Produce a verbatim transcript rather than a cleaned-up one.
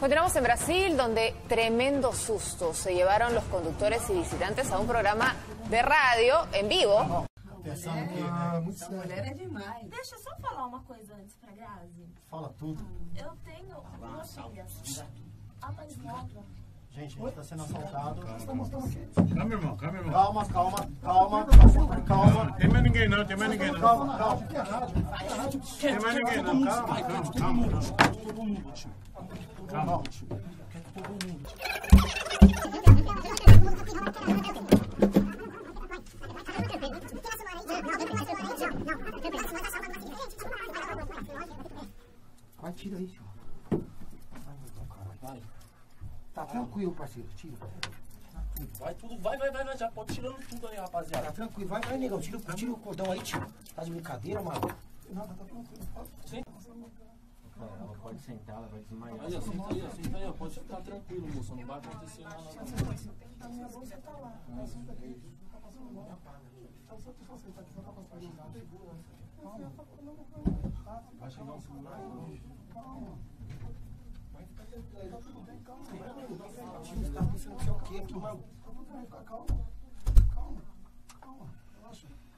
Continuamos en Brasil, donde tremendo susto se llevaron los conductores y visitantes a un programa de radio en vivo. Deixa eu só falar uma coisa antes pra Grazi. Fala tudo. Eu tenho duas filhas. A mais nova. Gente, a gente está sendo assaltado. Calma, irmão, calma, irmão. Calma, calma, calma, calma. Tem mais ninguém não, tem mais ninguém não. Calma, calma. Tem mais ninguém não, calma, calma, calma. Todo mundo, tio. Calma, tio. Quer que todo mundo. Vai, tira aí, tio. Vai, então, cara, vai. Tá tranquilo, parceiro, tira. Tranquilo. Vai tudo, vai, vai, vai, já pode tirando tudo aí, rapaziada. Tá tranquilo, vai, vai, negão, tira, tira o cordão aí, tio. Tá de brincadeira, mano? Nada, tá tranquilo. Senta. Ela pode sentar, ela vai desmaiar. Aí, ó, senta aí, ó, senta aí, ó, pode ficar tranquilo, moça, não vai acontecer nada. A minha bolsa tá lá, tá senta aí. Tá passando mal. Então, se a pessoa sentar aqui, não tá passando nada. Calma. Vai chegar um celular aí, não. Calma. Vai ficar tranquilo. Tá tudo bem, calma. Tio, tá pensando que é o quê aqui, mano? Calma, calma. Calma, relaxa.